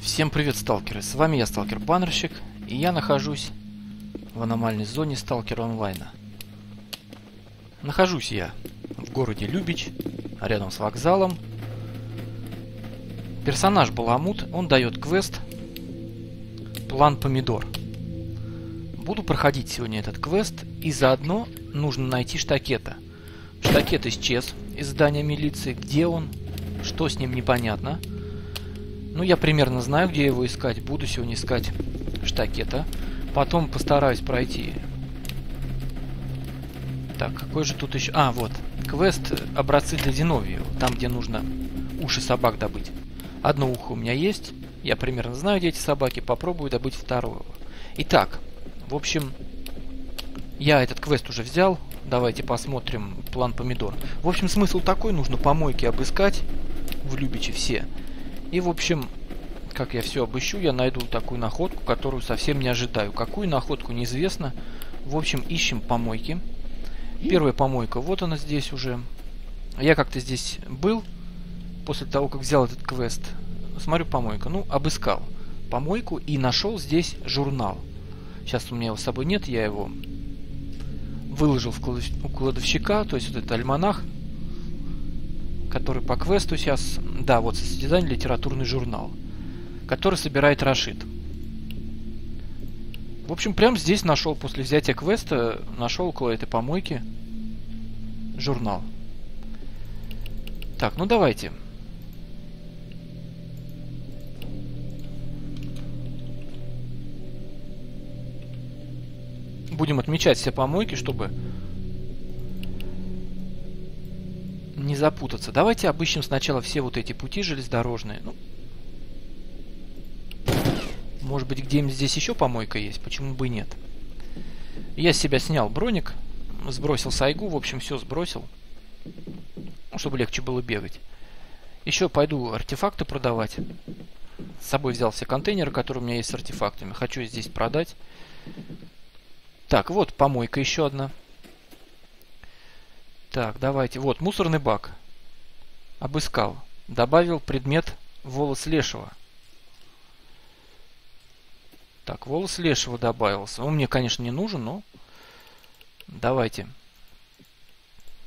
Всем привет, сталкеры! С вами я, сталкер-баннерщик, и я нахожусь в аномальной зоне Stalker Online. Нахожусь я в городе Любич, рядом с вокзалом. Персонаж Баламут, он дает квест «План Помидор». Буду проходить сегодня этот квест, и заодно нужно найти Штакета. Штакет исчез из здания милиции. Где он? Что с ним, непонятно. Ну, я примерно знаю, где его искать. Буду сегодня искать Штакета. Потом постараюсь пройти. Так, какой же тут еще... А, вот. Квест «Образцы для Зиновьева». Там, где нужно уши собак добыть. Одно ухо у меня есть. Я примерно знаю, где эти собаки. Попробую добыть второго. Итак, в общем, я этот квест уже взял. Давайте посмотрим «План Помидор». В общем, смысл такой. Нужно помойки обыскать в Любиче все. И, в общем, как я все обыщу, я найду такую находку, которую совсем не ожидаю. Какую находку, неизвестно. В общем, ищем помойки. Первая помойка, вот она здесь уже. Я как-то здесь был, после того, как взял этот квест. Смотрю, помойка. Ну, обыскал помойку и нашел здесь журнал. Сейчас у меня его с собой нет, я его выложил у кладовщика, то есть вот этот альманах, который по квесту сейчас... Да, вот состязание, литературный журнал, который собирает Рашид. В общем, прямо здесь нашел, после взятия квеста, нашел около этой помойки журнал. Так, ну давайте. Будем отмечать все помойки, чтобы... не запутаться. Давайте обыщем сначала все вот эти пути железнодорожные. Ну, может быть, где-нибудь здесь еще помойка есть? Почему бы и нет? Я с себя снял броник, сбросил сайгу, в общем, все сбросил, чтобы легче было бегать. Еще пойду артефакты продавать. С собой взял все контейнеры, которые у меня есть с артефактами. Хочу здесь продать. Так, вот помойка еще одна. Так, давайте. Вот, мусорный бак. Обыскал. Добавил предмет волос лешего. Так, волос лешего добавился. Он мне, конечно, не нужен, но... Давайте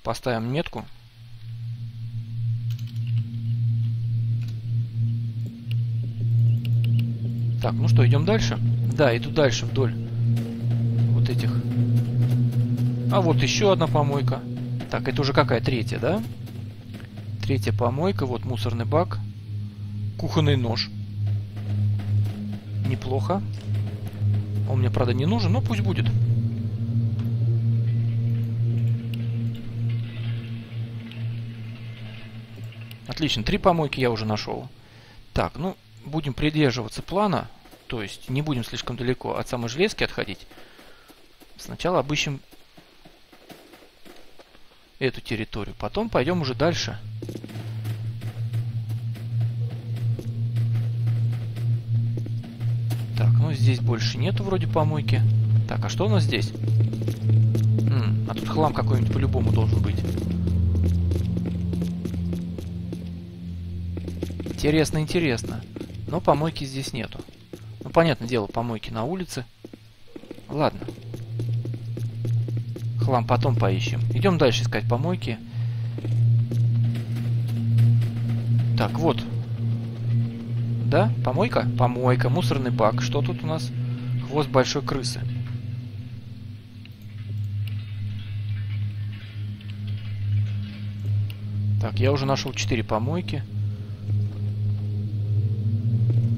поставим метку. Так, ну что, идем дальше? Да, иду дальше вдоль вот этих. А вот еще одна помойка. Так, это уже какая? Третья, да? Третья помойка. Вот мусорный бак. Кухонный нож. Неплохо. Он мне, правда, не нужен, но пусть будет. Отлично. Три помойки я уже нашел. Так, ну, будем придерживаться плана. То есть не будем слишком далеко от самой железки отходить. Сначала обыщем... эту территорию. Потом пойдем уже дальше. Так, ну здесь больше нету вроде помойки. Так, а что у нас здесь? А тут хлам какой-нибудь по-любому должен быть. Интересно, интересно. Но помойки здесь нету. Ну, понятное дело, помойки на улице. Ладно. Хлам потом поищем. Идем дальше искать помойки. Так, вот. Да? Помойка? Помойка. Мусорный бак. Что тут у нас? Хвост большой крысы. Так, я уже нашел 4 помойки.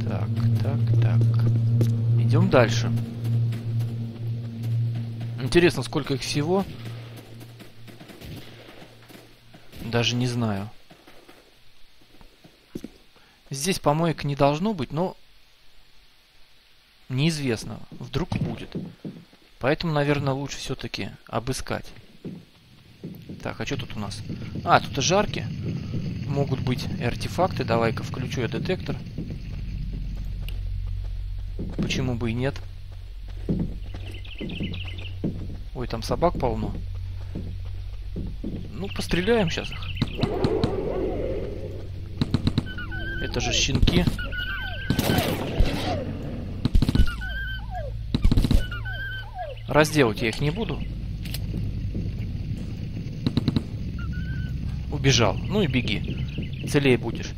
Так, так, так. Идем дальше. Интересно, сколько их всего. Даже не знаю. Здесь помоек не должно быть, но неизвестно. Вдруг будет. Поэтому, наверное, лучше все-таки обыскать. Так, а что тут у нас? А, тут и жарки. Могут быть и артефакты. Давай-ка включу я детектор. Почему бы и нет? Ой, там собак полно. Ну, постреляем сейчас их. Это же щенки. Разделать я их не буду. Убежал. Ну и беги. Целее будешь.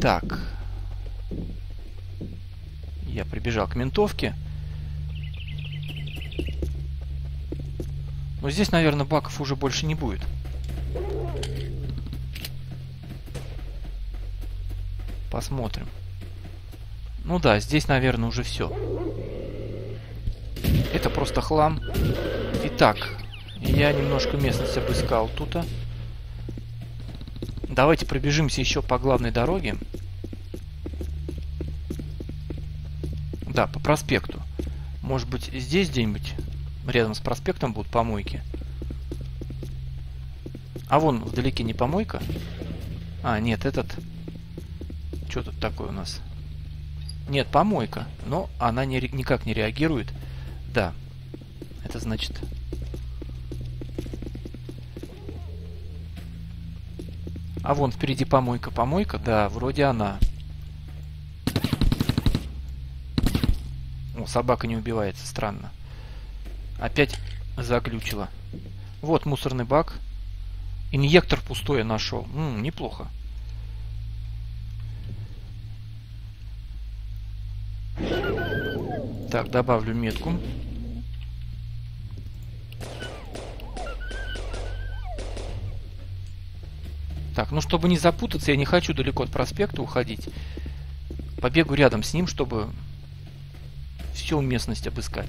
Так. Я прибежал к ментовке. Но здесь, наверное, баков уже больше не будет. Посмотрим. Ну да, здесь, наверное, уже все. Это просто хлам. Итак, я немножко местность обыскал тут. Давайте пробежимся еще по главной дороге. Да, по проспекту. Может быть, здесь где-нибудь рядом с проспектом будут помойки. А вон вдалеке не помойка. А, нет, этот... Что тут такое у нас? Нет, помойка. Но она никак не реагирует. Да. Это значит... А вон впереди помойка. Помойка? Да, вроде она. О, собака не убивается. Странно. Опять заглючила. Вот мусорный бак. Инъектор пустой я нашел. Неплохо. Так, добавлю метку. Так, ну чтобы не запутаться, я не хочу далеко от проспекта уходить. Побегу рядом с ним, чтобы всю местность обыскать.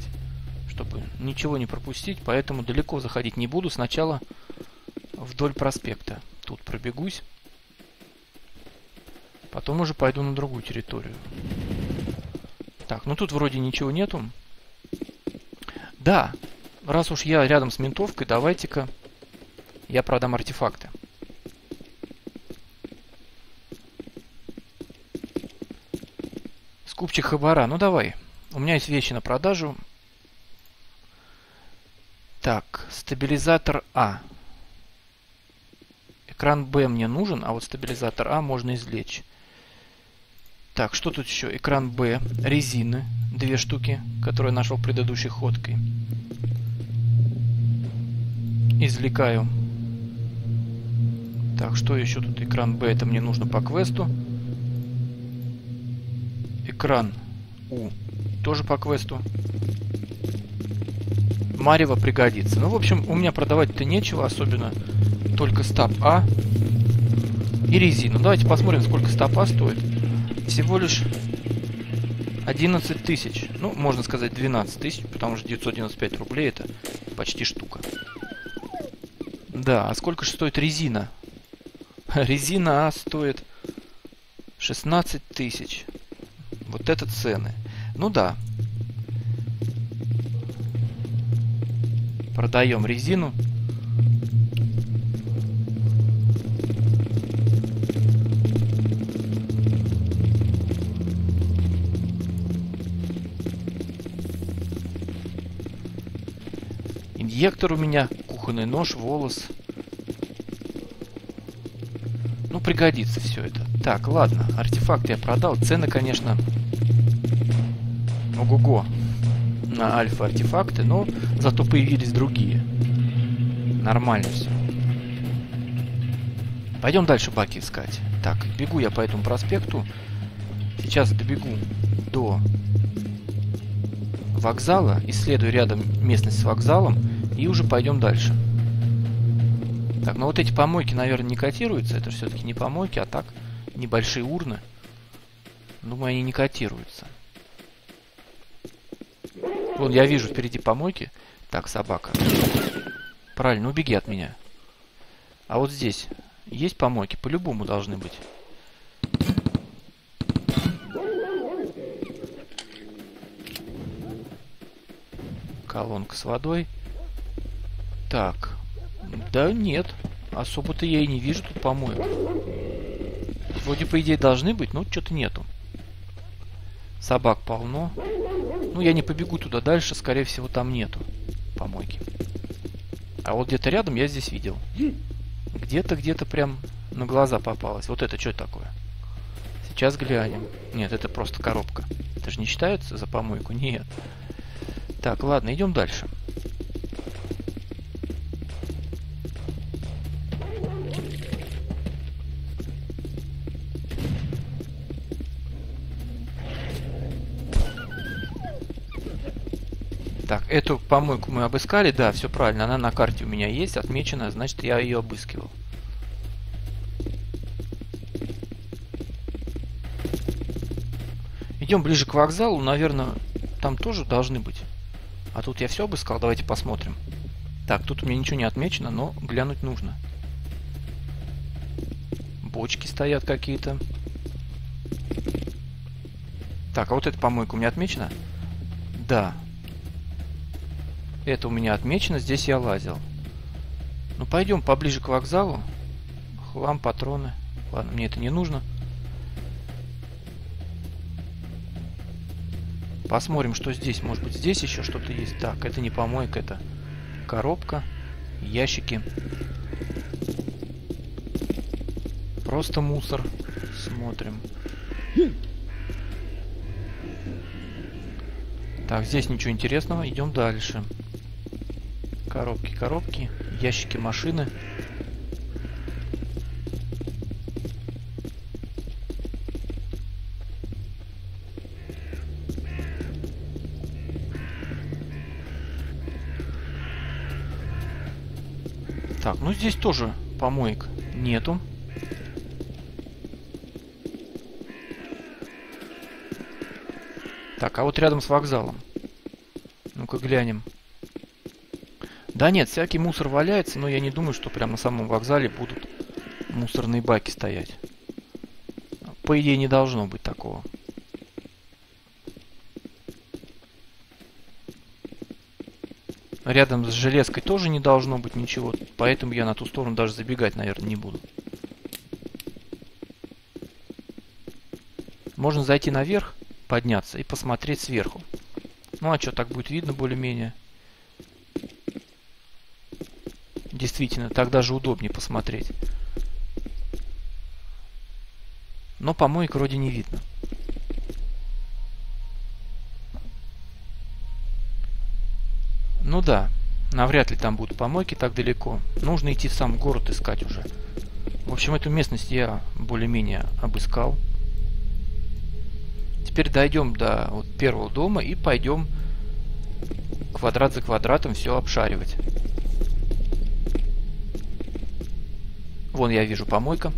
Чтобы ничего не пропустить, поэтому далеко заходить не буду. Сначала вдоль проспекта. Тут пробегусь. Потом уже пойду на другую территорию. Так, ну тут вроде ничего нету. Да, раз уж я рядом с ментовкой, давайте-ка я продам артефакты. Скупчик хабара, ну давай. У меня есть вещи на продажу. Так, стабилизатор А. Экран Б мне нужен, а вот стабилизатор А можно извлечь. Так, что тут еще? Экран Б, резины, 2 штуки, которые я нашел предыдущей ходкой. Извлекаю. Так, что еще тут? Экран Б, это мне нужно по квесту. Экран У, тоже по квесту. Марево пригодится. Ну, в общем, у меня продавать-то нечего, особенно только стаб А и резину. Давайте посмотрим, сколько стаб А стоит. Всего лишь 11 тысяч. Ну, можно сказать 12 тысяч, потому что 995 рублей это почти штука. Да, а сколько же стоит резина? Резина А стоит 16 тысяч. Вот это цены. Ну да. Продаем резину. Инъектор у меня, кухонный нож, волос. Ну, пригодится все это. Так, ладно, артефакт я продал. Цены, конечно, ого-го на альфа-артефакты, но зато появились другие. Нормально все. Пойдем дальше баки искать. Так, бегу я по этому проспекту. Сейчас добегу до вокзала, исследую рядом местность с вокзалом. И уже пойдем дальше. Так, ну вот эти помойки, наверное, не котируются. Это все-таки не помойки, а так, небольшие урны. Думаю, они не котируются. Вон, я вижу впереди помойки. Так, собака. Правильно, убеги от меня. А вот здесь есть помойки? По-любому должны быть. Колонка с водой. Так, да нет, особо-то я и не вижу тут помоек. Вроде, по идее, должны быть, но что-то нету. Собак полно. Ну, я не побегу туда дальше, скорее всего, там нету помойки. А вот где-то рядом я здесь видел. Где-то прям на глаза попалось. Вот это что такое? Сейчас глянем. Нет, это просто коробка. Это же не считается за помойку? Нет. Так, ладно, идем дальше. Так, эту помойку мы обыскали. Да, все правильно. Она на карте у меня есть, отмечена, значит, я ее обыскивал. Идем ближе к вокзалу. Наверное, там тоже должны быть. А тут я все обыскал. Давайте посмотрим. Так, тут у меня ничего не отмечено, но глянуть нужно. Бочки стоят какие-то. Так, а вот эта помойка у меня отмечена? Да. Это у меня отмечено, здесь я лазил. Ну, пойдем поближе к вокзалу. Хлам, патроны. Ладно, мне это не нужно. Посмотрим, что здесь. Может быть, здесь еще что-то есть. Так, это не помойка, это коробка. Ящики. Просто мусор. Смотрим. Так, здесь ничего интересного. Идем дальше. Коробки, коробки. Ящики, машины. Так, ну здесь тоже помоек нету. Так, а вот рядом с вокзалом. Ну-ка глянем. Да нет, всякий мусор валяется, но я не думаю, что прямо на самом вокзале будут мусорные баки стоять. По идее, не должно быть такого. Рядом с железкой тоже не должно быть ничего, поэтому я на ту сторону даже забегать, наверное, не буду. Можно зайти наверх, подняться и посмотреть сверху. Ну а что, так будет видно более-менее. Действительно, так даже удобнее посмотреть. Но помоек вроде не видно. Ну да, навряд ли там будут помойки так далеко. Нужно идти в сам город искать уже. В общем, эту местность я более-менее обыскал. Теперь дойдем до вот первого дома и пойдем квадрат за квадратом все обшаривать. Вон я вижу помойка.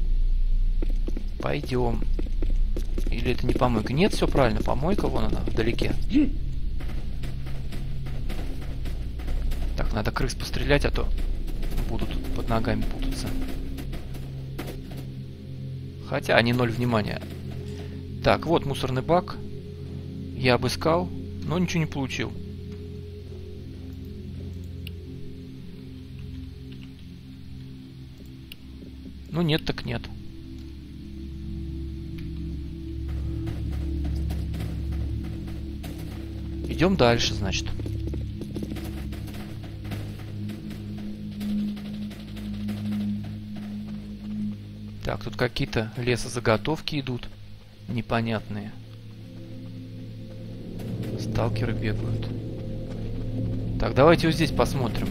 Пойдем. Или это не помойка? Нет, все правильно, помойка, вон она вдалеке. Так, надо крыс пострелять, а то будут под ногами путаться. Хотя они ноль внимания. Так, вот мусорный бак. Я обыскал, но ничего не получил. Ну нет, так нет. Идем дальше, значит. Так, тут какие-то лесозаготовки идут. Непонятные. Сталкеры бегают. Так, давайте вот здесь посмотрим.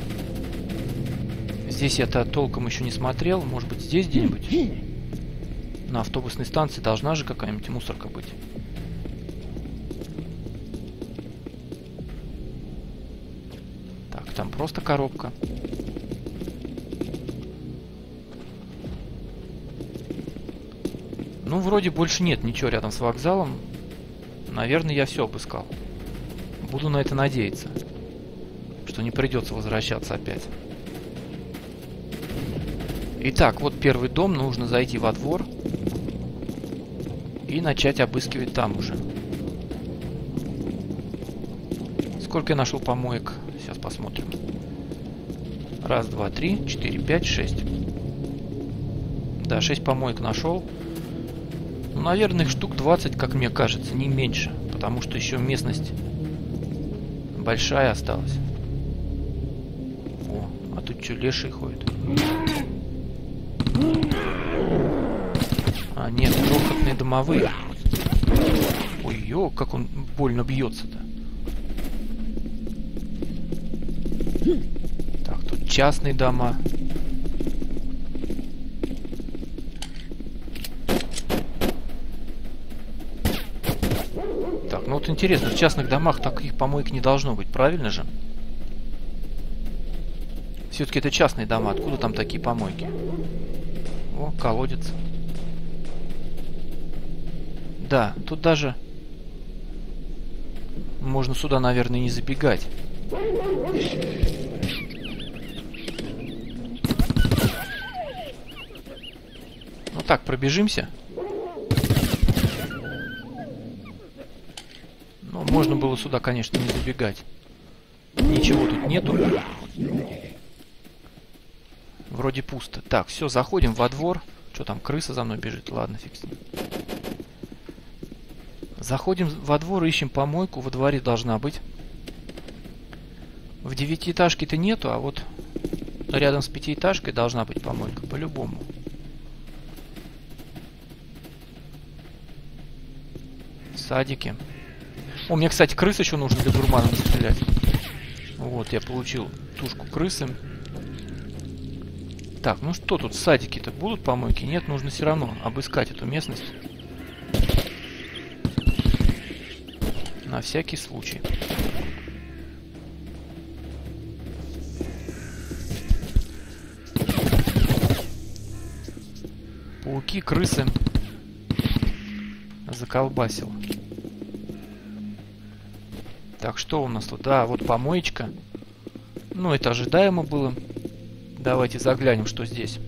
Здесь я-то толком еще не смотрел. Может быть, здесь где-нибудь? На автобусной станции должна же какая-нибудь мусорка быть. Так, там просто коробка. Ну, вроде больше нет ничего рядом с вокзалом. Наверное, я все обыскал. Буду на это надеяться. Что не придется возвращаться опять. Итак, вот первый дом. Нужно зайти во двор. И начать обыскивать там уже. Сколько я нашел помоек? Сейчас посмотрим. Раз, два, три, четыре, пять, шесть. Да, 6 помоек нашел. Ну, наверное, их штук 20, как мне кажется, не меньше. Потому что еще местность большая осталась. О, а тут что, леший ходит? А, А, нет, крохотные домовые. Ой, ё, как он больно бьется-то. Так, тут частные дома. Так, ну вот интересно, в частных домах таких помоек не должно быть, правильно же? Все-таки это частные дома, откуда там такие помойки? О, колодец. Да, тут даже можно сюда, наверное, не забегать. Ну так, пробежимся. Ну, можно было сюда, конечно, не забегать. Ничего тут нету. Вроде пусто. Так, все, заходим во двор. Что там, крыса за мной бежит? Ладно, фиг с ним. Заходим во двор, ищем помойку. Во дворе должна быть. В девятиэтажке-то нету, а вот рядом с пятиэтажкой должна быть помойка. По-любому. Садики. О, мне, кстати, крыс еще нужно для гурмана стрелять. Вот, я получил тушку крысы. Так, ну что тут, садики-то будут помойки? Нет, нужно все равно обыскать эту местность. На всякий случай. Пауки, крысы. Заколбасил. Так, что у нас тут? Да, вот помоечка. Ну, это ожидаемо было. Давайте заглянем, что здесь.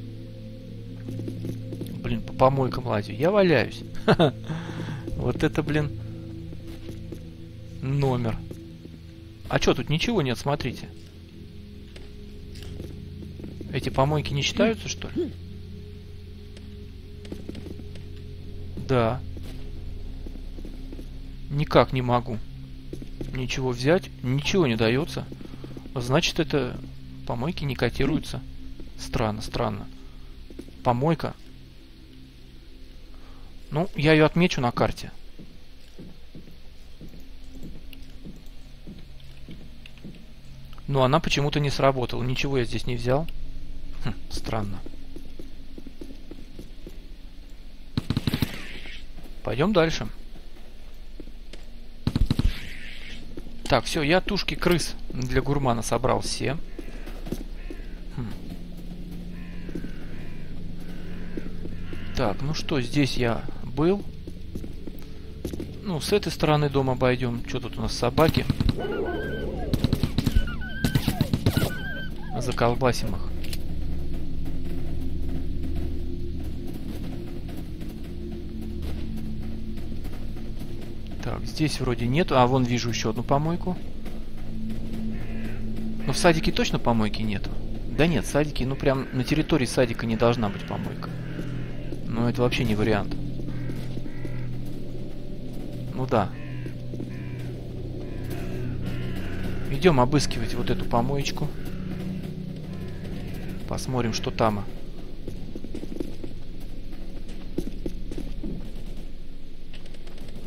Блин, по помойкам лазю. Я валяюсь. Вот это, блин, номер. А что, тут ничего нет, смотрите. Эти помойки не считаются, что ли? Да. Никак не могу ничего взять. Ничего не дается. Значит, это помойки не котируются. Странно, странно. Помойка. Ну, я ее отмечу на карте. Но она почему-то не сработала. Ничего я здесь не взял. Хм, странно. Пойдем дальше. Так, все, я тушки крыс для гурмана собрал все. Так, ну что, здесь я был. Ну, с этой стороны дома обойдем. Что тут у нас, собаки? Заколбасим их. Так, здесь вроде нету. А, вон вижу еще одну помойку. Но в садике точно помойки нету? Да нет, садики, ну прям на территории садика не должна быть помойка. Ну, это вообще не вариант. Ну да. Идем обыскивать вот эту помоечку. Посмотрим, что там.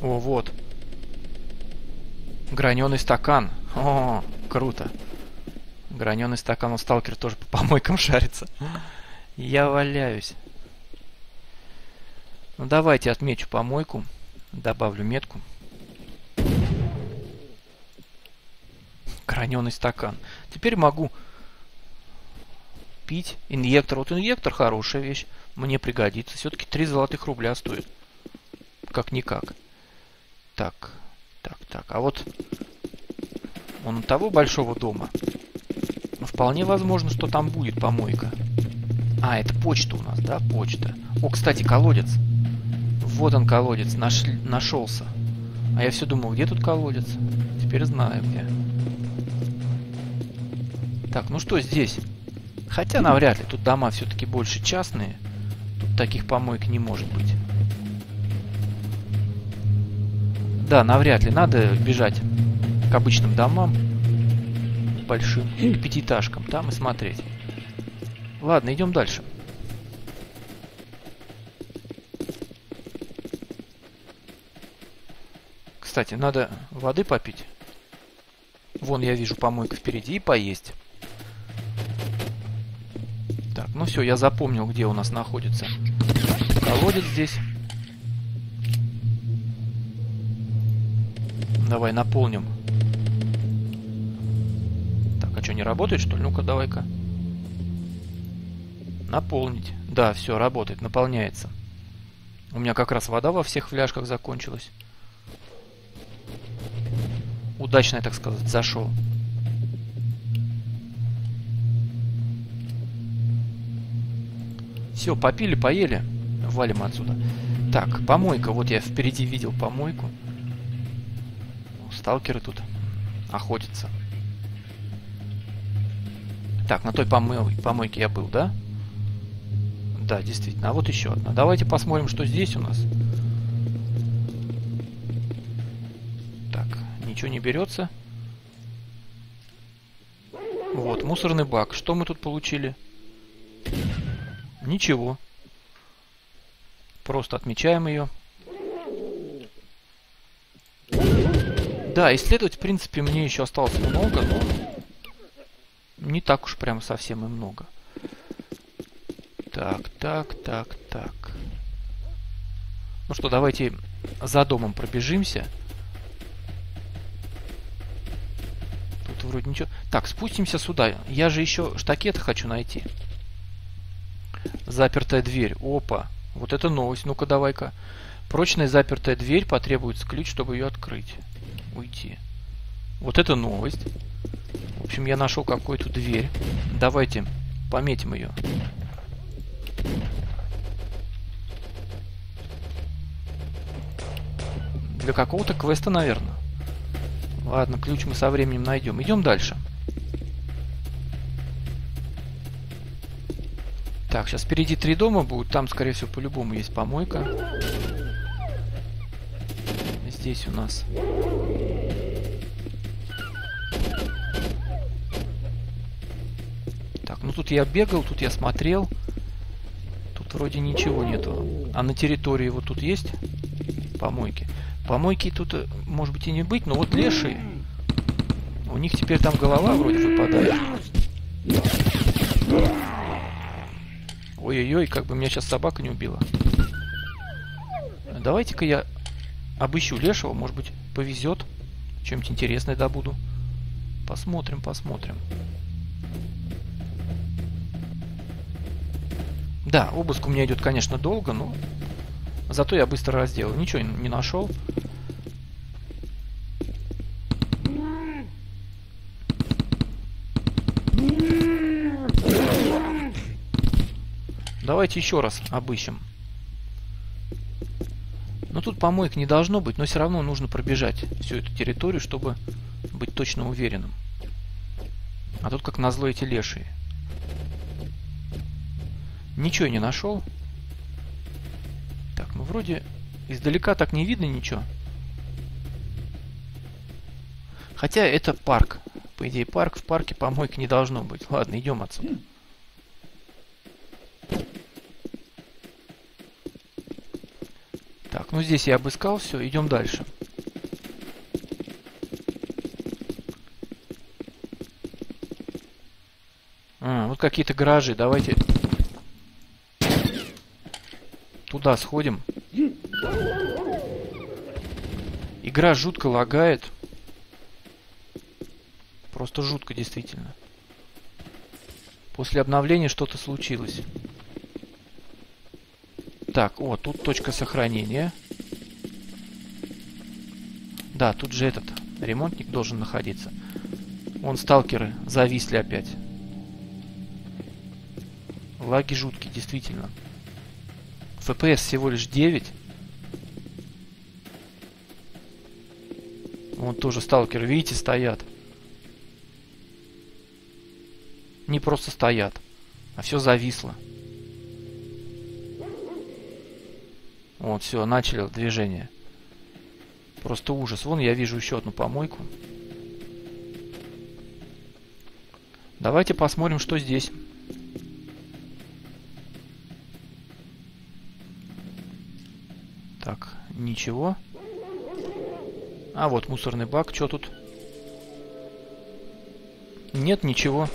О, вот. Граненый стакан. О, круто. Граненый стакан. У сталкер тоже по помойкам шарится. Я валяюсь. Ну, давайте отмечу помойку. Добавлю метку. Граненый стакан. Теперь могу пить. Инъектор. Вот инъектор хорошая вещь. Мне пригодится. Все-таки 3 золотых рубля стоит. Как-никак. Так. Так, так. А вот он у того большого дома. Вполне возможно, что там будет помойка. А, это почта у нас, да? Почта. О, кстати, колодец. Вот он, колодец, нашелся. А я все думал, где тут колодец? Теперь знаю где. Так, ну что здесь? Хотя навряд ли. Тут дома все-таки больше частные. Тут таких помойк не может быть. Да, навряд ли. Надо бежать к обычным домам. Большим. Или пятиэтажкам. Там и смотреть. Ладно, идем дальше. Кстати, надо воды попить. Вон, я вижу помойку впереди, и поесть. Так, ну все, я запомнил, где у нас находится колодец здесь. Давай наполним. Так, а что, не работает, что ли? Ну-ка, давай-ка. Наполнить. Да, все, работает, наполняется. У меня как раз вода во всех фляжках закончилась. Удачно, я, так сказать, зашел. Все, попили, поели. Валим отсюда. Так, помойка. Вот я впереди видел помойку. Сталкеры тут охотятся. Так, на той помойке я был, да? Да, действительно. А вот еще одна. Давайте посмотрим, что здесь у нас. Так, ничего не берется. Вот, мусорный бак. Что мы тут получили? Ничего. Просто отмечаем ее. Да, исследовать, в принципе, мне еще осталось много, но не так уж прям совсем и много. Так, так, так, так. Ну что, давайте за домом пробежимся. Тут вроде ничего. Так, спустимся сюда. Я же еще штакет хочу найти. Запертая дверь. Опа. Вот это новость. Ну-ка, давай-ка. Прочная запертая дверь. Потребуется ключ, чтобы ее открыть. Уйти. Вот это новость. В общем, я нашел какую-то дверь. Давайте пометим ее. Для какого-то квеста, наверное. Ладно, ключ мы со временем найдем. Идем дальше. Так, сейчас впереди 3 дома будут. Там, скорее всего, по-любому есть помойка. Здесь у нас... Так, ну тут я бегал, тут я смотрел. Тут вроде ничего нету. А на территории вот тут есть помойки. Помойки тут, может быть, и не быть, но вот лешие. У них теперь там голова вроде выпадает. Ой-ой-ой, как бы меня сейчас собака не убила. Давайте-ка я обыщу лешего, может быть, повезет. Чем-нибудь интересное добуду. Посмотрим, посмотрим. Да, обыск у меня идет, конечно, долго, но... Зато я быстро разделал. Ничего не нашел. Давайте еще раз обыщем. Но тут помоек не должно быть, но все равно нужно пробежать всю эту территорию, чтобы быть точно уверенным. А тут, как назло, эти лешие. Ничего не нашел. Так, ну вроде издалека так не видно ничего. Хотя это парк. По идее парк, в парке помойки не должно быть. Ладно, идем отсюда. Так, ну здесь я обыскал все, идем дальше. А, вот какие-то гаражи, давайте... Туда сходим. Игра жутко лагает. Просто жутко, действительно. После обновления что-то случилось. Так, о, тут точка сохранения. Да, тут же этот ремонтник должен находиться. Вон сталкеры зависли опять. Лаги жуткие, действительно. FPS всего лишь 9. Вон тоже сталкеры, видите, стоят. Не просто стоят, а все зависло. Вот, все, начали движение. Просто ужас. Вон я вижу еще одну помойку. Давайте посмотрим, что здесь. Ничего. А вот мусорный бак, что тут? Нет ничего.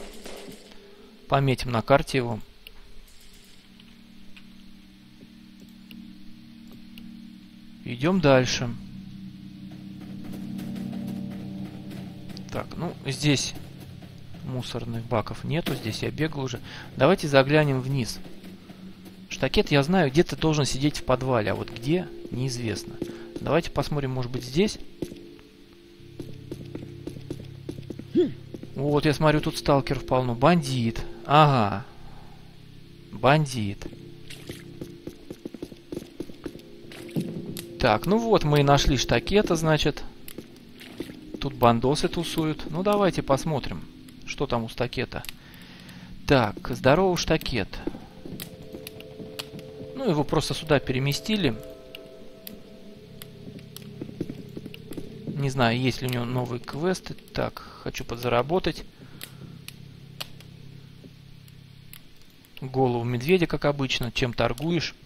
Пометим на карте его. Идем дальше. Так, ну здесь мусорных баков нету, здесь я бегал уже. Давайте заглянем вниз. Штакет, я знаю, где-то должен сидеть в подвале, а вот где, неизвестно. Давайте посмотрим, может быть, здесь. Вот, я смотрю, тут сталкеров полно. Бандит. Ага. Бандит. Так, ну вот мы и нашли Штакета, значит. Тут бандосы тусуют. Ну, давайте посмотрим, что там у Штакета. Так, здорово, Штакет. Ну, его просто сюда переместили. Не знаю, есть ли у него новые квесты. Так, хочу подзаработать. Голову медведя, как обычно. Чем торгуешь?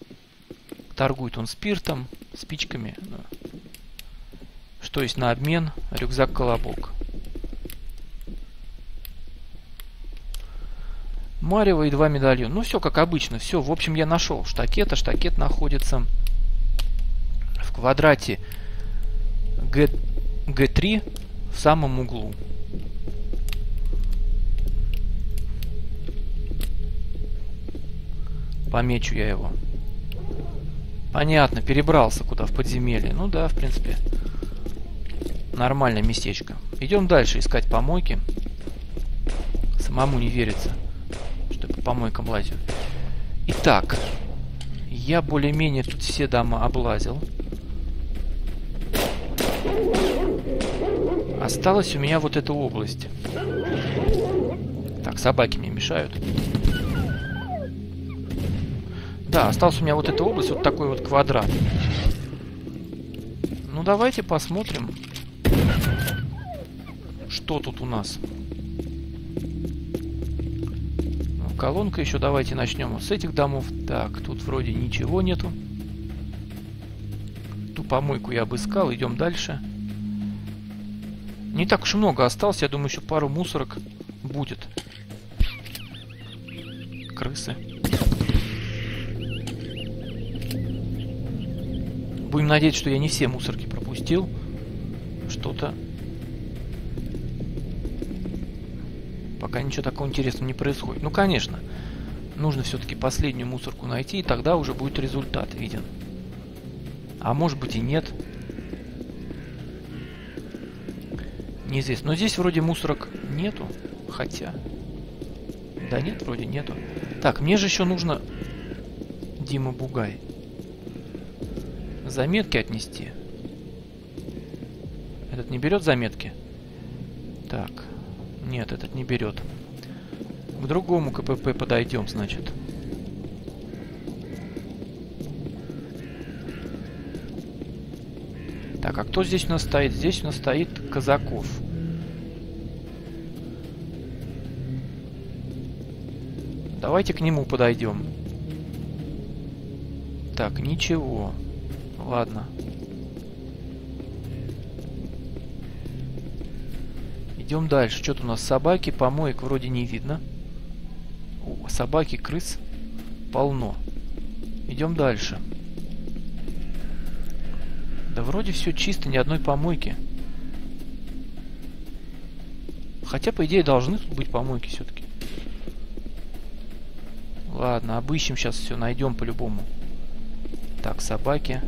Торгует он спиртом, спичками. Что есть на обмен? Рюкзак-колобок. Марево и 2 медальона. Ну, все как обычно. Все, в общем, я нашел Штакета. Штакет находится в квадрате G3 в самом углу. Помечу я его. Понятно, перебрался куда? В подземелье. Ну да, в принципе, нормальное местечко. Идем дальше искать помойки. Самому не верится, что по помойкам лазю. Итак, я более-менее тут все дома облазил. Осталась у меня вот эта область. Так, собаки мне мешают. Да, осталась у меня вот эта область, вот такой вот квадрат. Ну, давайте посмотрим, что тут у нас. Ну, колонка еще, давайте начнем вот с этих домов. Так, тут вроде ничего нету. Ту помойку я обыскал, идем дальше. Не так уж и много осталось, я думаю, еще пару мусорок будет. Крысы. Будем надеяться, что я не все мусорки пропустил. Что-то... Пока ничего такого интересного не происходит. Ну, конечно. Нужно все-таки последнюю мусорку найти, и тогда уже будет результат виден. А может быть и нет. Неизвестно. Но здесь вроде мусорок нету. Хотя... Да нет, вроде нету. Так, мне же еще нужно... Дима Бугай. Заметки отнести. Этот не берет заметки? Так. Нет, этот не берет. К другому КПП подойдем, значит. Так, а кто здесь у нас стоит? Здесь у нас стоит Казаков. Давайте к нему подойдем. Так, ничего. Ладно. Идем дальше. Что-то у нас собаки, помоек вроде не видно. О, собаки, крыс полно. Идем дальше. Да вроде все чисто, ни одной помойки. Хотя, по идее, должны тут быть помойки все-таки. Ладно, обыщем сейчас все, найдем по-любому. Так, собаки.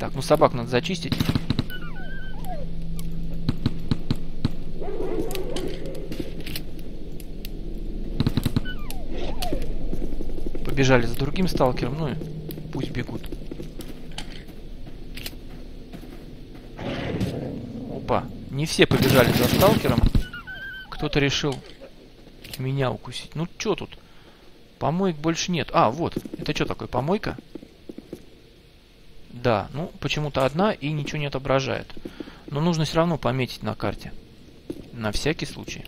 Так, ну собак надо зачистить. Побежали за другим сталкером, ну и пусть бегут. Опа, не все побежали за сталкером. Кто-то решил меня укусить. Ну чё тут? Помоек больше нет. А, вот. Это что такое, помойка? Да, ну, почему-то одна и ничего не отображает. Но нужно все равно пометить на карте. На всякий случай.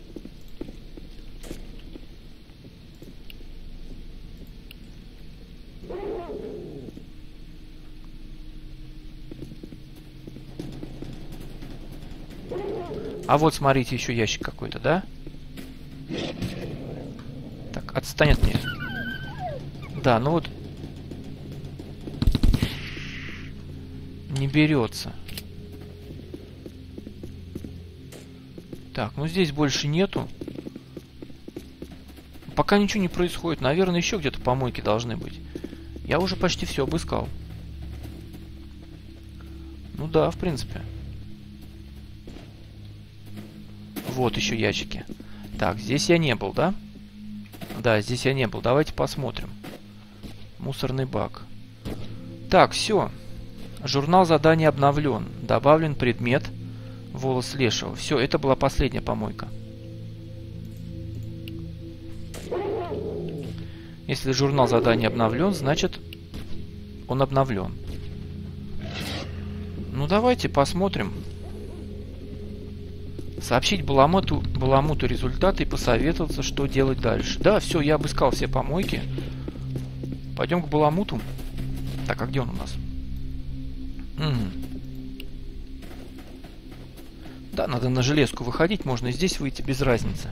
А вот, смотрите, еще ящик какой-то, да? Так, отстань от меня. Да, ну вот. Не берется. Так, ну здесь больше нету. Пока ничего не происходит. Наверное, еще где-то помойки должны быть. Я уже почти все обыскал. Ну да, в принципе. Вот еще ящики. Так, здесь я не был, да? Да, здесь я не был. Давайте посмотрим. Мусорный бак. Так, все. Журнал заданий обновлен. Добавлен предмет волос лешего. Все, это была последняя помойка. Если журнал заданий обновлен, значит он обновлен. Ну давайте посмотрим. Сообщить Баламуту результаты и посоветоваться, что делать дальше. Да, все, я обыскал все помойки. Пойдем к Баламуту. Так, а где он у нас? Да, надо на железку выходить, можно и здесь выйти, без разницы.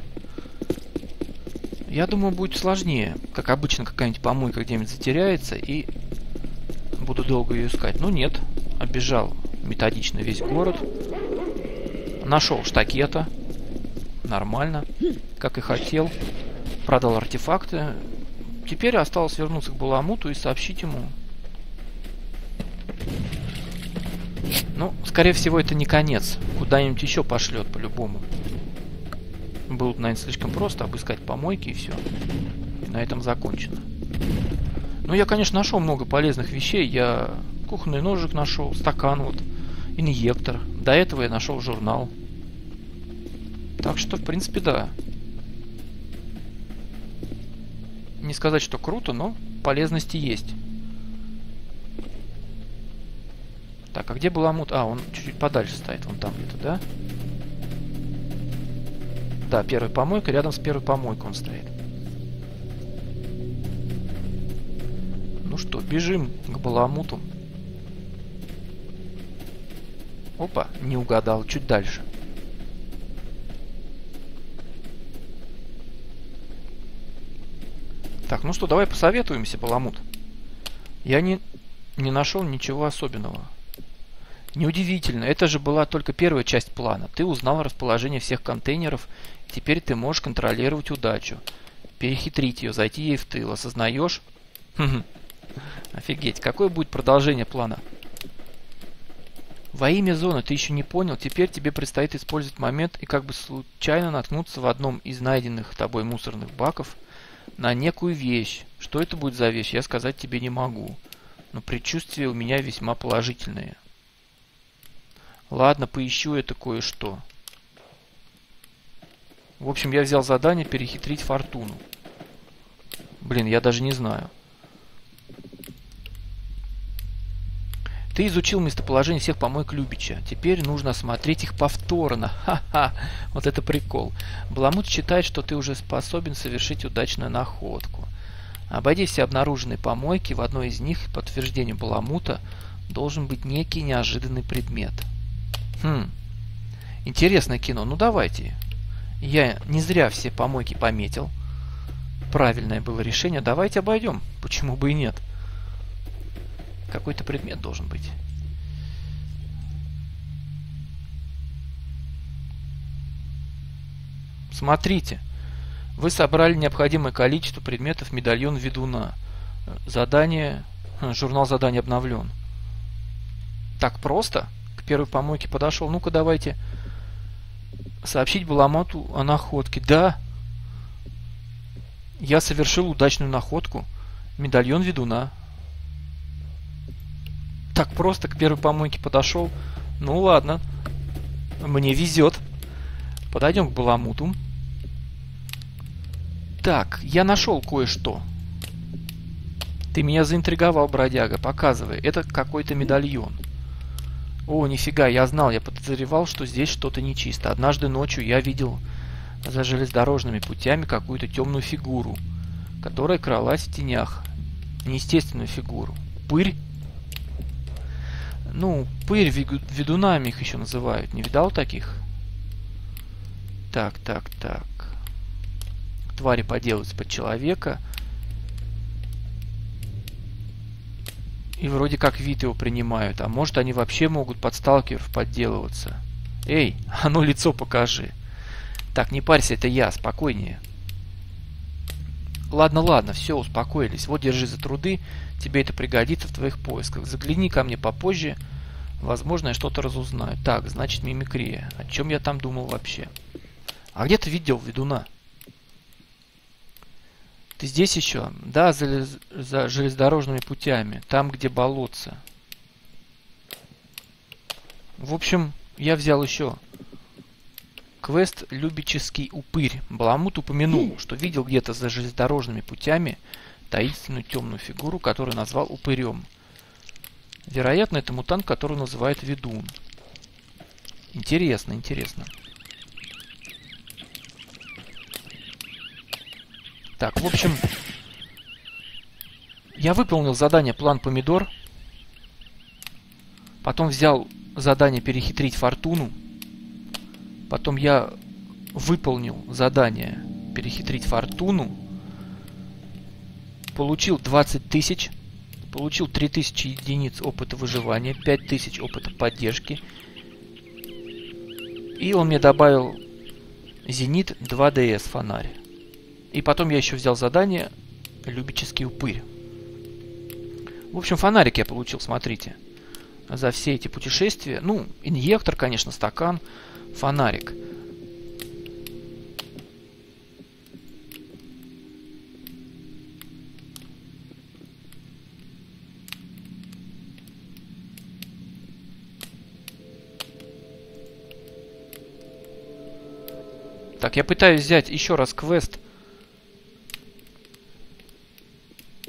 Я думаю, будет сложнее. Как обычно, какая-нибудь помойка где-нибудь затеряется, и буду долго ее искать. Ну нет, оббежал методично весь город. Нашел Штакета. Нормально, как и хотел. Продал артефакты. Теперь осталось вернуться к Баламуту и сообщить ему. Ну, скорее всего, это не конец. Куда-нибудь еще пошлет, по-любому. Было, наверное, слишком просто обыскать помойки, и все. И на этом закончено. Ну, я, конечно, нашел много полезных вещей. Я кухонный ножик нашел, стакан вот, инъектор. До этого я нашел журнал. Так что, в принципе, да. Не сказать, что круто, но полезности есть. Так, а где Баламут? А, он чуть-чуть подальше стоит. Вон там где-то, да? Да, первая помойка. Рядом с первой помойкой он стоит. Ну что, бежим к Баламуту. Опа, не угадал. Чуть дальше. Так, ну что, давай посоветуемся, Баламут. Я не нашел ничего особенного. Неудивительно, это же была только первая часть плана. Ты узнал расположение всех контейнеров, теперь ты можешь контролировать удачу. Перехитрить ее, зайти ей в тыл, осознаешь? Офигеть, какое будет продолжение плана? Во имя зоны ты еще не понял, теперь тебе предстоит использовать момент и как бы случайно наткнуться в одном из найденных тобой мусорных баков на некую вещь. Что это будет за вещь, я сказать тебе не могу. Но предчувствия у меня весьма положительные. Ладно, поищу это кое-что. В общем, я взял задание перехитрить Фортуну. Блин, я даже не знаю. Ты изучил местоположение всех помойк Любича. Теперь нужно осмотреть их повторно. Ха-ха, вот это прикол. Баламут считает, что ты уже способен совершить удачную находку. Обойди все обнаруженные помойки. В одной из них, по утверждению Баламута, должен быть некий неожиданный предмет. Интересное кино. Ну давайте. Я не зря все помойки пометил. Правильное было решение. Давайте обойдем. Почему бы и нет? Какой-то предмет должен быть. Смотрите. Вы собрали необходимое количество предметов медальон ведуна. Задание... Журнал заданий обновлен. Так просто? Первой помойке подошел. Ну-ка, давайте сообщить Баламуту о находке. Да, я совершил удачную находку. Медальон ведуна. Так просто к первой помойке подошел. Ну ладно, мне везет. Подойдем к Баламуту. Так, я нашел кое-что. Ты меня заинтриговал, бродяга. Показывай. Это какой-то медальон. О, нифига, я знал, я подозревал, что здесь что-то нечисто. Однажды ночью я видел за железнодорожными путями какую-то темную фигуру, которая кралась в тенях. Неестественную фигуру. Пырь? Ну, пырь ведунами их еще называют. Не видал таких? Так. Твари поделаются под человека. И вроде как вид его принимают. А может, они вообще могут под сталкеров подделываться. Эй, а ну лицо покажи. Так, не парься, это я, спокойнее. Ладно, все, успокоились. Вот, держи за труды, тебе это пригодится в твоих поисках. Загляни ко мне попозже, возможно, я что-то разузнаю. Так, значит, мимикрия. О чем я там думал вообще? А где ты видел ведуна? Ты здесь еще? Да, за железнодорожными путями, там, где болотца. В общем, я взял еще квест «Любеческий упырь». Баламут упомянул, что видел где-то за железнодорожными путями таинственную темную фигуру, которую назвал упырем. Вероятно, это мутант, которого называют ведун. Интересно. Так, в общем, я выполнил задание «План Помидор». Потом взял задание «Перехитрить Фортуну». Потом я выполнил задание «Перехитрить Фортуну». Получил 20 тысяч. Получил 3000 единиц опыта выживания. 5000 опыта поддержки. И он мне добавил «Зенит 2ДС» фонарь. И потом я еще взял задание «Любеческий упырь». В общем, фонарик я получил, смотрите. За все эти путешествия. Ну, инъектор, конечно, стакан. Фонарик. Так, я пытаюсь взять еще раз квест,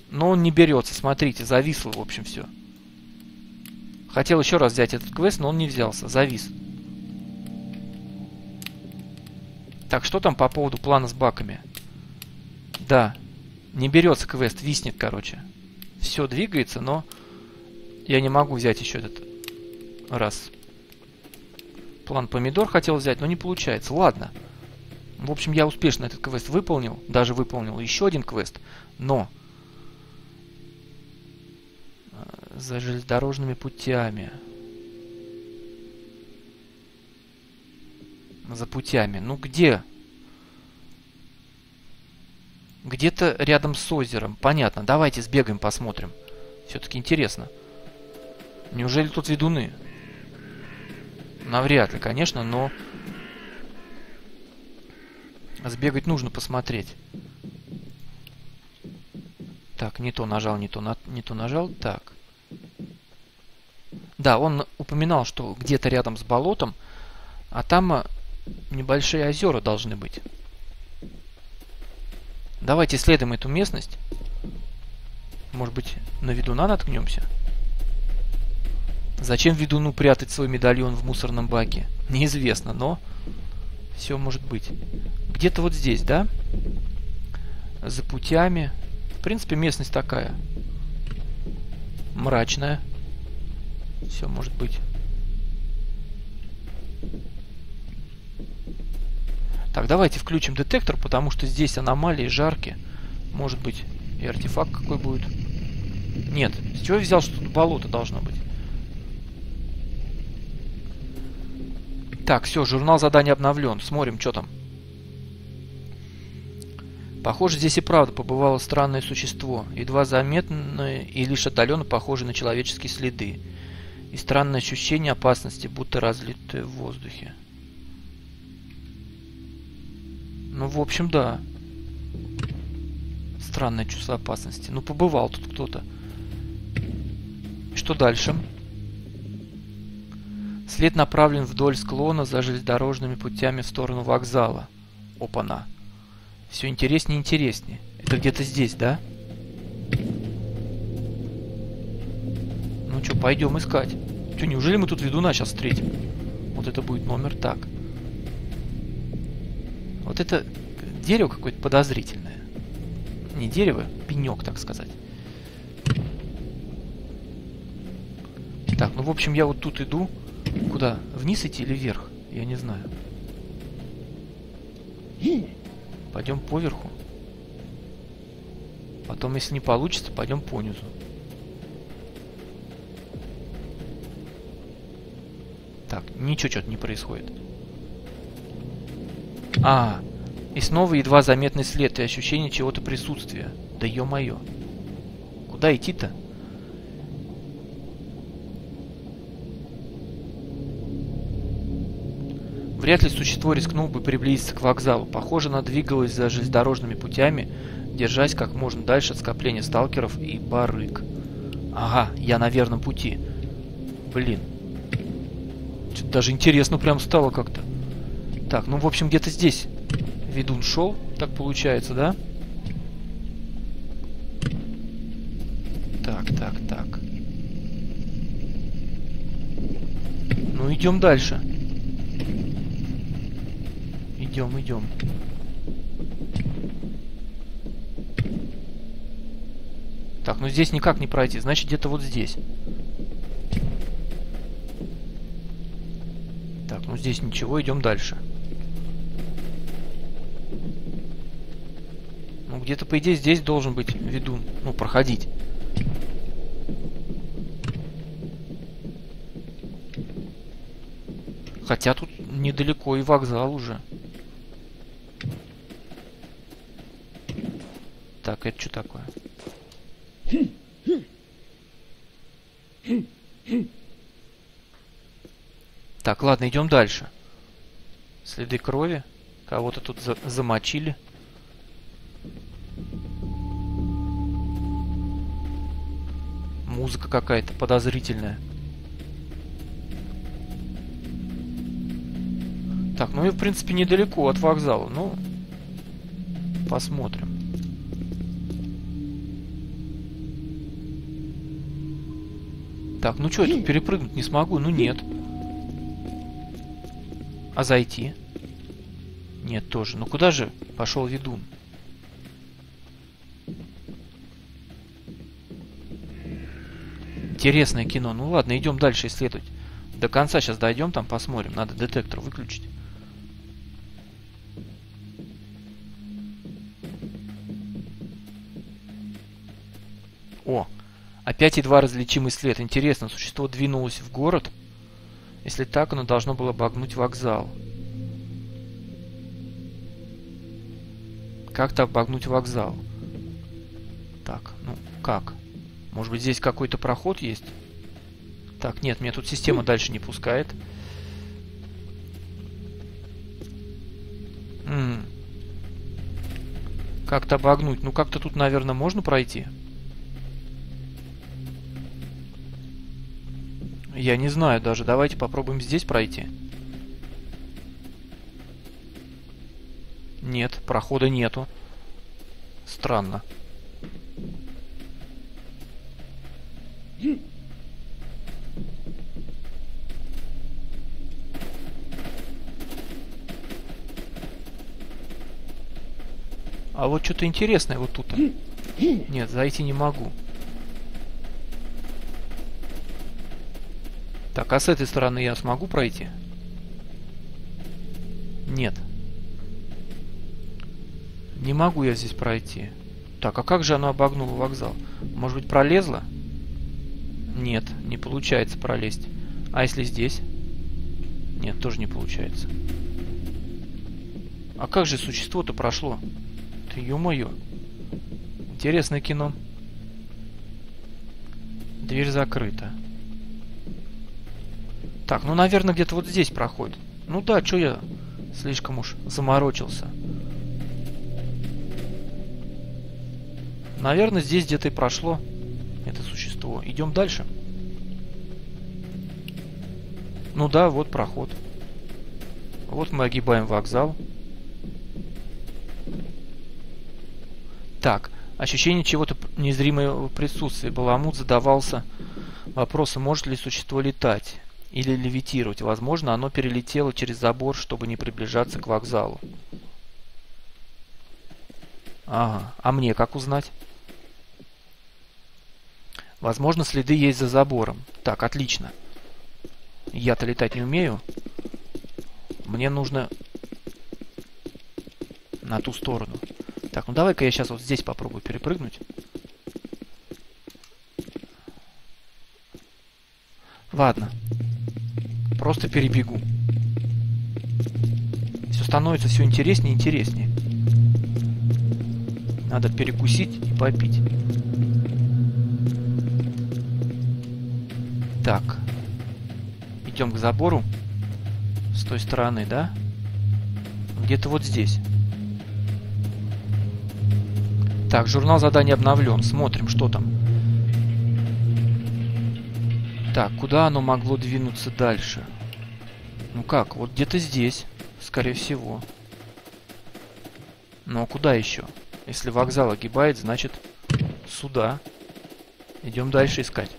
но он не берется. Смотрите, зависло, в общем, все. Хотел еще раз взять этот квест, но он не взялся. Завис. Так, что там по поводу плана с баками? Да, не берется квест, виснет, короче. Все двигается, но я не могу взять еще этот раз. План помидор хотел взять, но не получается. Ладно. В общем, я успешно этот квест выполнил. Даже выполнил еще один квест. Но за железнодорожными путями. За путями. Ну где? Где-то рядом с озером. Понятно. Давайте сбегаем, посмотрим. Все-таки интересно. Неужели тут ведуны? Навряд ли, конечно, но сбегать нужно, посмотреть. Так, не то нажал, не то нажал. Так. Да, он упоминал, что где-то рядом с болотом, а там небольшие озера должны быть. Давайте исследуем эту местность. Может быть, на ведуна наткнемся? Зачем ведуну прятать свой медальон в мусорном баке? Неизвестно, но все может быть. Где-то вот здесь, да? За путями. В принципе, местность такая. Мрачная. Все может быть. Так, давайте включим детектор, потому что здесь аномалии, жарки. Может быть, и артефакт какой будет. Нет, с чего я взял, что тут болото должно быть? Так, все, журнал заданий обновлен. Смотрим, что там. Похоже, здесь и правда побывало странное существо. Едва заметное и лишь отдаленно похоже на человеческие следы. И странное ощущение опасности, будто разлитое в воздухе. Ну, в общем, да. Странное чувство опасности. Ну, побывал тут кто-то. Что дальше? След направлен вдоль склона за железнодорожными путями в сторону вокзала. Опа-на. Все интереснее и интереснее. Это где-то здесь, да? Ну что, пойдем искать. Что, неужели мы тут ведуна сейчас встретим? Вот это будет номер так. Вот это дерево какое-то подозрительное. Не дерево, пенек, так сказать. Так, ну в общем, я вот тут иду. Куда? Вниз идти или вверх? Я не знаю. Пойдем поверху. Потом, если не получится, пойдем понизу. Так, ничего что-то не происходит. А, и снова едва заметный след и ощущение чего-то присутствия. Да ё-моё. Куда идти-то? Вряд ли существо рискнуло бы приблизиться к вокзалу. Похоже, оно двигалось за железнодорожными путями, держась как можно дальше от скопления сталкеров и барыг. Ага, я на верном пути. Блин. Что-то даже интересно прям стало как-то. Так, ну в общем где-то здесь ведун шел, так получается, да? Так, так, так. Ну идем дальше. Идем, идем. Так, ну здесь никак не пройти, значит где-то вот здесь. Так, ну здесь ничего, идем дальше. Ну где-то, по идее, здесь должен быть ведун. Ну, проходить. Хотя тут недалеко и вокзал уже. Так, это что такое? Так, ладно, идем дальше. Следы крови. Кого-то тут замочили. Музыка какая-то подозрительная. Так, ну и в принципе недалеко от вокзала. Ну, посмотрим. Так, ну что, я тут перепрыгнуть не смогу? Ну нет. А зайти? Нет, тоже. Ну куда же пошел ведун? Интересное кино. Ну ладно, идем дальше исследовать. До конца сейчас дойдем, там посмотрим. Надо детектор выключить. О, опять едва различимый след. Интересно, существо двинулось в город? Если так, оно должно было обогнуть вокзал. Как-то обогнуть вокзал. Так, ну как? Может быть, здесь какой-то проход есть? Так, нет, меня тут система дальше не пускает. Как-то обогнуть. Ну, как-то тут, наверное, можно пройти. Я не знаю даже. Давайте попробуем здесь пройти. Нет, прохода нету. Странно. А вот что-то интересное вот тут-то. Нет, зайти не могу. Так, а с этой стороны я смогу пройти? Нет. Не могу я здесь пройти. Так, а как же оно обогнуло вокзал? Может быть, пролезло? Нет, не получается пролезть. А если здесь? Нет, тоже не получается. А как же существо-то прошло? Ты ё-моё. Интересное кино. Дверь закрыта. Так, ну, наверное, где-то вот здесь проходит. Ну да, чё я слишком уж заморочился. Наверное, здесь где-то и прошло это существо. Идем дальше. Ну да, вот проход. Вот мы огибаем вокзал. Так, ощущение чего-то незримого присутствия. Баламут задавался вопросом, может ли существо летать или левитировать. Возможно, оно перелетело через забор, чтобы не приближаться к вокзалу. Ага, а мне как узнать? Возможно, следы есть за забором. Так, отлично. Я-то летать не умею. Мне нужно на ту сторону. Так, ну давай-ка я сейчас вот здесь попробую перепрыгнуть. Ладно. Просто перебегу. Все становится все интереснее и интереснее. Надо перекусить и попить. Так. Идем к забору. С той стороны, да? Где-то вот здесь. Так, журнал заданий обновлен. Смотрим, что там. Так, куда оно могло двинуться дальше? Ну как? Вот где-то здесь, скорее всего. Ну а куда еще? Если вокзал огибает, значит сюда. Идем дальше искать.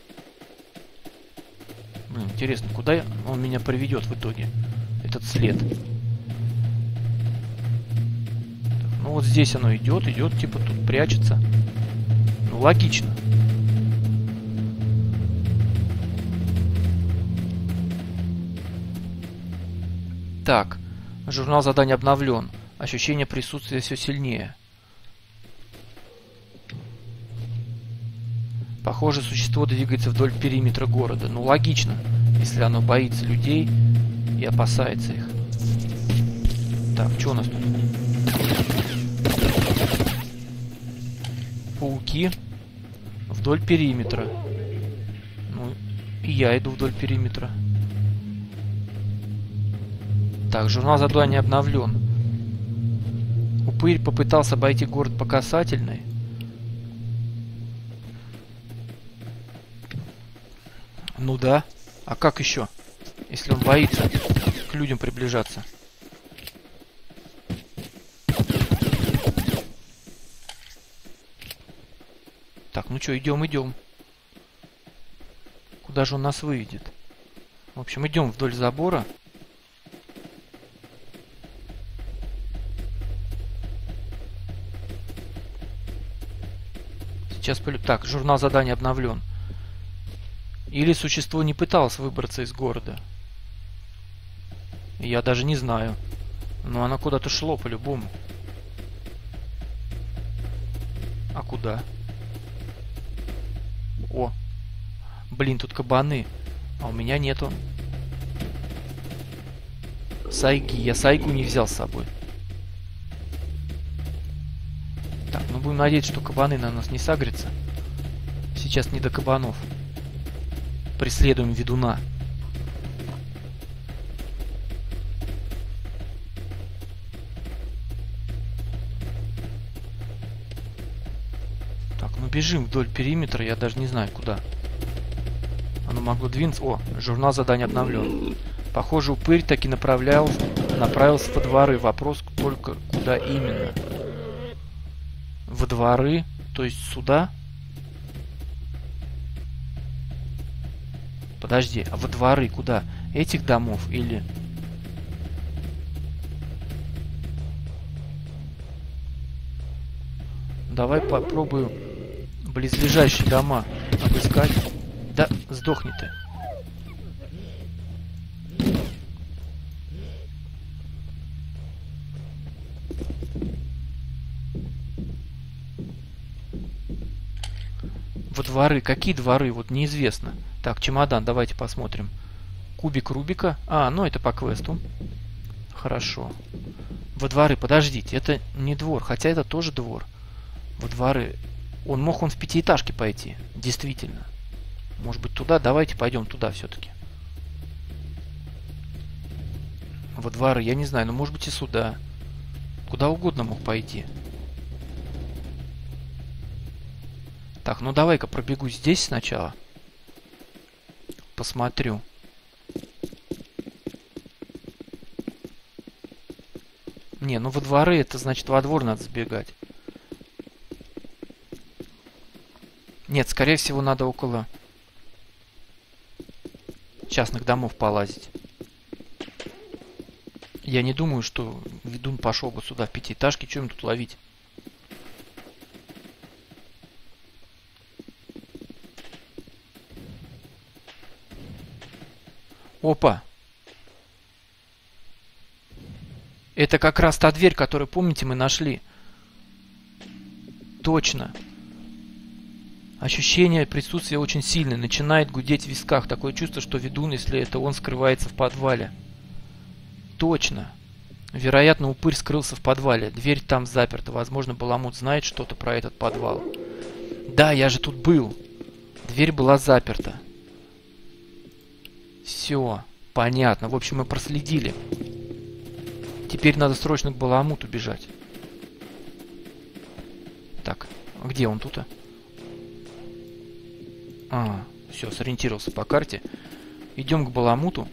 Интересно, куда он меня приведет в итоге? Этот след. Так, ну вот здесь оно идет, идет, типа тут прячется. Ну логично. Так, журнал заданий обновлен. Ощущение присутствия все сильнее. Похоже, существо двигается вдоль периметра города. Ну, логично, если оно боится людей и опасается их. Так, что у нас тут? Пауки вдоль периметра. Ну, и я иду вдоль периметра. Так, журнал задания обновлен. Упырь попытался обойти город по касательной. Ну да. А как еще? Если он боится к людям приближаться. Так, ну что, идем, идем. Куда же он нас выведет? В общем, идем вдоль забора. Сейчас полю... Так, журнал заданий обновлен. Или существо не пыталось выбраться из города. Я даже не знаю. Но оно куда-то шло по-любому. А куда? О! Блин, тут кабаны. А у меня нету. Сайги. Я сайгу не взял с собой. Так, ну будем надеяться, что кабаны на нас не сагрятся. Сейчас не до кабанов. Преследуем ведуна. Так, ну бежим вдоль периметра. Я даже не знаю, куда. Оно могло двинуться. О, журнал заданий обновлен. Похоже, упырь таки направился во дворы. Вопрос только, куда именно. Во дворы? То есть сюда? Подожди, а во дворы куда? Этих домов или... Давай попробую близлежащие дома обыскать. Да, сдохни ты. Во дворы. Какие дворы? Вот неизвестно. Так, чемодан, давайте посмотрим. Кубик Рубика. А, ну это по квесту. Хорошо. Во дворы, подождите, это не двор, хотя это тоже двор. Во дворы. Он мог в пятиэтажке пойти, действительно. Может быть туда, давайте пойдем туда все-таки. Во дворы, я не знаю, но может быть и сюда. Куда угодно мог пойти. Так, ну давай-ка пробегу здесь сначала. Посмотрю. Не, ну во дворы, это значит во двор надо сбегать. Нет, скорее всего надо около частных домов полазить. Я не думаю, что ведун пошел бы сюда в пятиэтажке. Что им тут ловить? Опа! Это как раз та дверь, которую, помните, мы нашли. Точно. Ощущение присутствия очень сильное. Начинает гудеть в висках. Такое чувство, что ведун, если это он, скрывается в подвале. Точно. Вероятно, упырь скрылся в подвале. Дверь там заперта. Возможно, Баламут знает что-то про этот подвал. Да, я же тут был. Дверь была заперта. Все. Понятно. В общем, мы проследили. Теперь надо срочно к Баламуту бежать. Так. Где он тут-то? А, все, сориентировался по карте. Идем к Баламуту.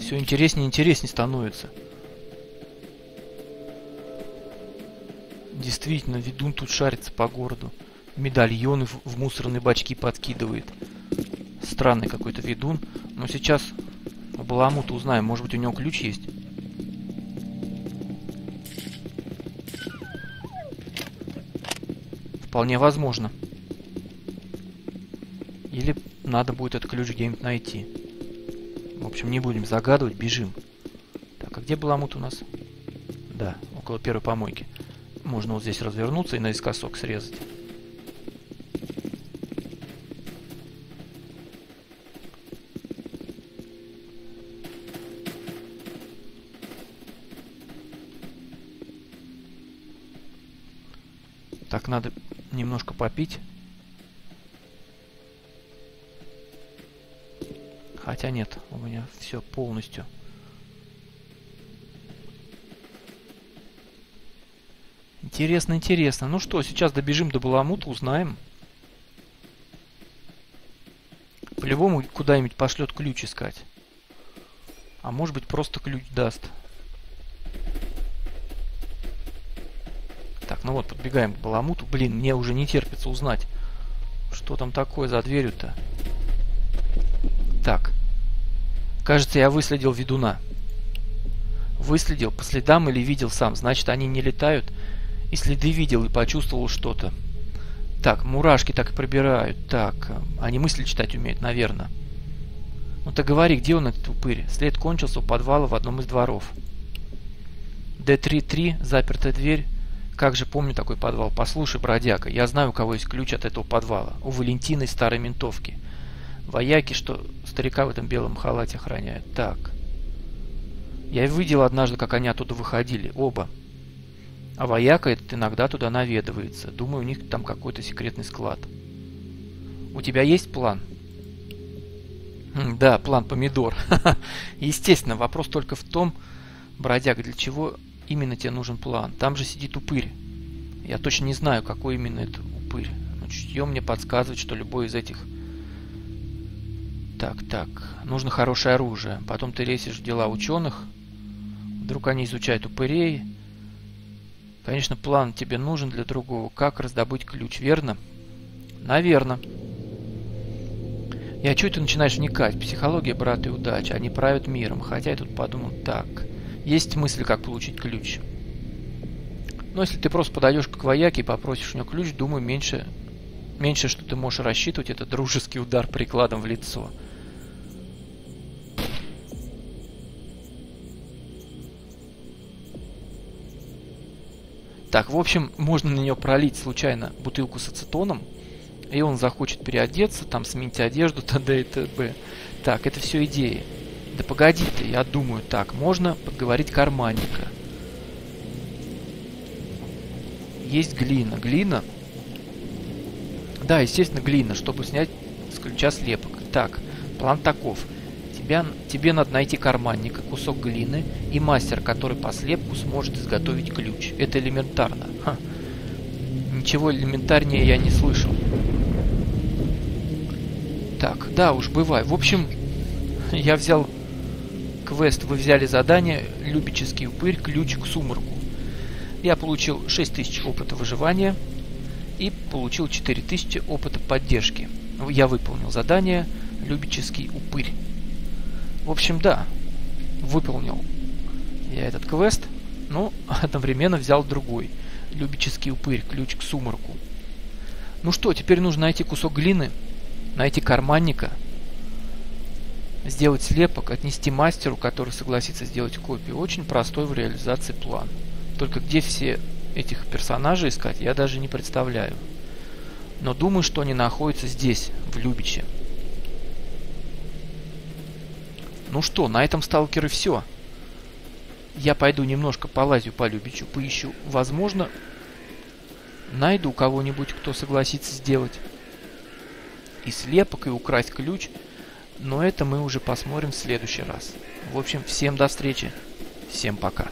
Все интереснее и интереснее становится. Действительно, ведун тут шарится по городу. Медальоны в мусорные бачки подкидывает. Странный какой-то ведун. Но сейчас у Баламута узнаем. Может быть, у него ключ есть? Вполне возможно. Или надо будет этот ключ где-нибудь найти. В общем, не будем загадывать, бежим. Так, а где Баламут у нас? Да, около первой помойки. Можно вот здесь развернуться и наискосок срезать. Так, надо немножко попить. Хотя нет, у меня все полностью. Интересно, интересно. Ну что, сейчас добежим до Баламута, узнаем. По-любому куда-нибудь пошлет ключ искать. А может быть, просто ключ даст. Так, ну вот, подбегаем к Баламуту. Блин, мне уже не терпится узнать, что там такое за дверью-то. Так. Кажется, я выследил ведуна. Выследил по следам или видел сам. Значит, они не летают. И следы видел, и почувствовал что-то. Так, мурашки так и пробирают. Так, они мысли читать умеют, наверное. Ну так говори, где он, этот упырь? След кончился у подвала в одном из дворов. Д-3-3, запертая дверь. Как же помню такой подвал. Послушай, бродяга, я знаю, у кого есть ключ от этого подвала. У Валентины старой ментовки. Вояки, что старика в этом белом халате охраняют. Так. Я видел однажды, как они оттуда выходили. Оба. А вояка этот иногда туда наведывается. Думаю, у них там какой-то секретный склад. У тебя есть план? Да, план помидор. Естественно, вопрос только в том, бродяга, для чего именно тебе нужен план? Там же сидит упырь. Я точно не знаю, какой именно это упырь. Но чутье мне подсказывает, что любой из этих... Так, так. Нужно хорошее оружие. Потом ты лезешь в дела ученых. Вдруг они изучают упырей. Конечно, план тебе нужен для другого. Как раздобыть ключ, верно? Наверно. Я чую, ты начинаешь вникать. Психология, брат, и удача. Они правят миром. Хотя я тут подумал, так. Есть мысль, как получить ключ. Но если ты просто подойдешь к вояке и попросишь у него ключ, думаю, меньше, что ты можешь рассчитывать, это дружеский удар прикладом в лицо. Так, в общем, можно на нее пролить случайно бутылку с ацетоном, и он захочет переодеться, там сменить одежду, т.д. и т.б. Так, это все идеи. Да погоди ты, я думаю, так, можно подговорить карманника. Есть глина. Глина? Да, естественно, глина, чтобы снять с ключа слепок. Так, план таков. Тебе надо найти карманника, кусок глины и мастер, который по слепку сможет изготовить ключ. Это элементарно. Ха. Ничего элементарнее я не слышал. Так, да уж, бывай. В общем, я взял квест, вы взяли задание «Любеческий упырь. Ключ к сумраку». Я получил 6000 опыта выживания и получил 4000 опыта поддержки. Я выполнил задание «Любеческий упырь». В общем, да, выполнил я этот квест, но одновременно взял другой. Любеческий упырь, ключ к сумраку. Ну что, теперь нужно найти кусок глины, найти карманника Сделать слепок, отнести мастеру, который согласится сделать копию. Очень простой в реализации план. Только где все этих персонажей искать, я даже не представляю. Но думаю, что они находятся здесь, в Любиче. Ну что, на этом, сталкеры, все. Я пойду немножко полазю по Любичу, поищу. Возможно, найду кого-нибудь, кто согласится сделать и слепок, и украсть ключ. Но это мы уже посмотрим в следующий раз. В общем, всем до встречи. Всем пока.